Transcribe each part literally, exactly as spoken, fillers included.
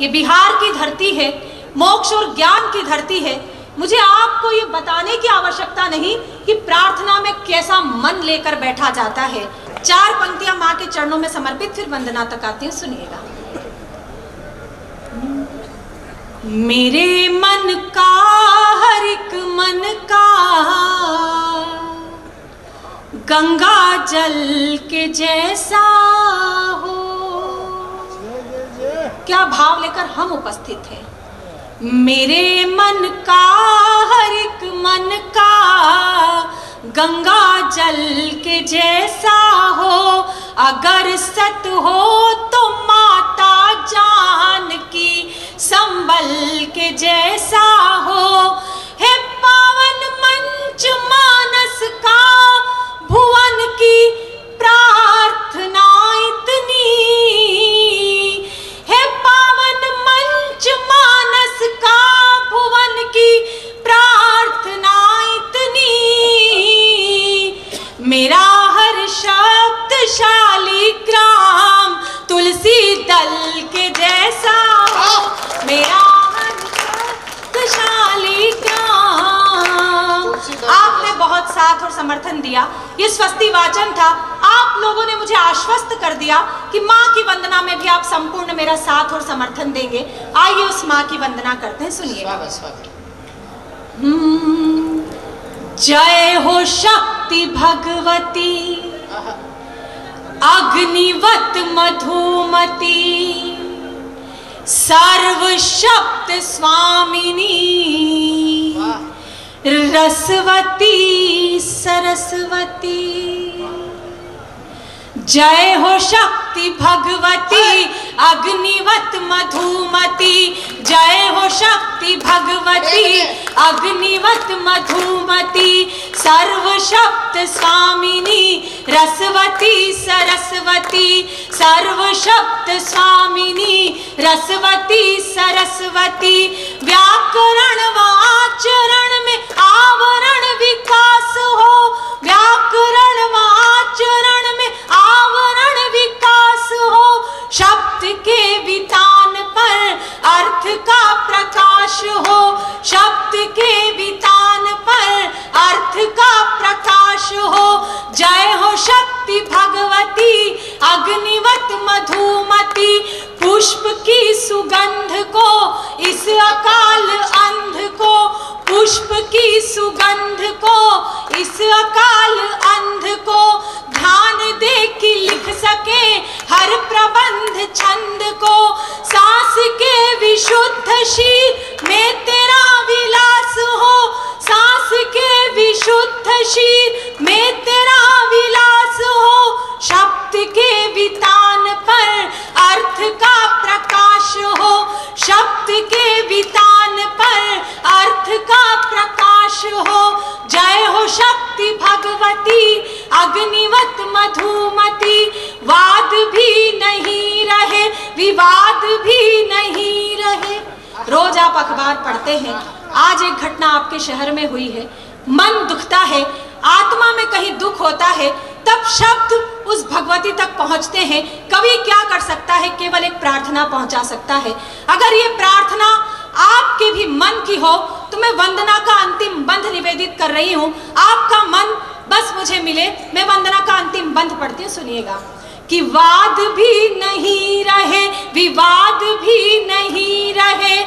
ये बिहार की धरती है, मोक्ष और ज्ञान की धरती है। मुझे आपको ये बताने की आवश्यकता नहीं कि प्रार्थना में कैसा मन लेकर बैठा जाता है। चार पंक्तियां माँ के चरणों में समर्पित, फिर वंदना तक आती हूँ, सुनिएगा। मेरे मन का हर एक मन का गंगा जल के जैसा हो, क्या भाव लेकर हम उपस्थित हैं। मेरे मन का हर एक मन का गंगा जल के जैसा हो, अगर सत हो तो माता जान की संभल के जैसा हो। हे पावन मंच मानस का, भुवन की प्रार्थना इतनी है। पावन मंच मानस का, भुवन की प्रार्थना इतनी। मेरा हर शब्द शालिग्राम तुलसी दल के जैसा हो। मेरा हर शब्द शालिग्राम। आपने बहुत साथ और समर्थन दिया, ये स्वस्ति वाचन था। आप लोगों ने मुझे आश्वस्त कर दिया कि माँ की वंदना में भी आप संपूर्ण मेरा साथ और समर्थन देंगे। आइए उस माँ की वंदना करते हैं, सुनिए। जय हो शक्ति भगवती, अग्निवत मधुमती, सर्व शक्ति स्वामिनी, रसवती सरस्वती। जय हो शक्ति भगवती, अग्निवत मधुमती। जय हो शक्ति भगवती, अग्निवत मधुमती, सर्वशक्त स्वामिनी, रसवती सरस्वती, सर्वशक्त स्वामिनी, रसवती सरस्वती। व्याकरण व आचरण में आवरण विकास हो, व्याकरण व आचरण में आवरण विकास हो। शब्द के वितान पर अर्थ का प्रकाश हो, शब्द के वितान पर अर्थ का प्रकाश हो। जय हो शक्ति भगवती, अग्निवत मधुमती, पुष्प की सुगंध को इस अकाल अंध को, पुष्प की सुगंध को इस अकाल अंध को, ध्यान दे कि लिख सके हर प्रबंध छंद को। सांस के विशुद्ध शीर में तेरा विलास हो, सांस के विशुद्ध शीर में तेरा विलास हो। शब्द के वितान पर अर्थ का प्रकाश हो, शब्द के वितान पर अर्थ का प्रकाश हो। जय हो शक्ति भगवती, अग्निवत मधुमती। वाद भी नहीं रहे, विवाद भी नहीं रहे। रोज आप अखबार पढ़ते हैं, आज एक घटना आपके शहर में हुई है। मन दुखता है, आत्मा में कहीं दुख होता है, तब शब्द उस भगवती तक पहुंचते हैं। कवि क्या कर सकता है, केवल एक प्रार्थना पहुंचा सकता है। अगर ये प्रार्थना आपके भी मन की हो तो मैं वंदना का अंतिम बंध निवेदित कर रही हूँ। आपका मन बस मुझे मिले, मैं वंदना का अंतिम बंध पढ़ती हूँ, सुनिएगा। कि वाद भी नहीं रहे, विवाद भी नहीं रहे,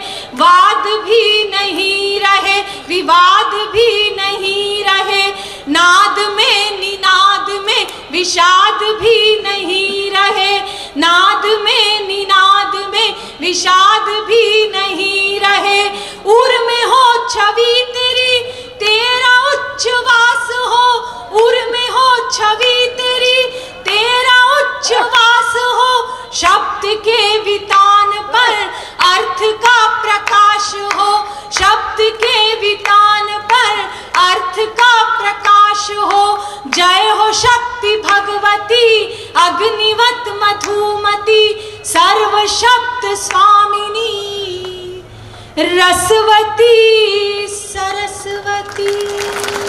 वाद भी नहीं रहे, विवाद भी नहीं रहे, नाद में निनाद में विषाद भी नहीं रहे, नाद में निनाद में विषाद भी नहीं रहे। उर में हो छवि तेरी, तेरा उच्छ्वास हो, उर में हो छवि तेरी, तेरा उच्छ्वास हो। शब्द के वितान पर अर्थ का प्रकाश हो, शब्द के वितान पर अर्थ का प्रकाश हो। जय हो शक्ति भगवती, अग्निवत मधुमती, सर्वशक्त स्वामिनी, रसवती सरस्वती।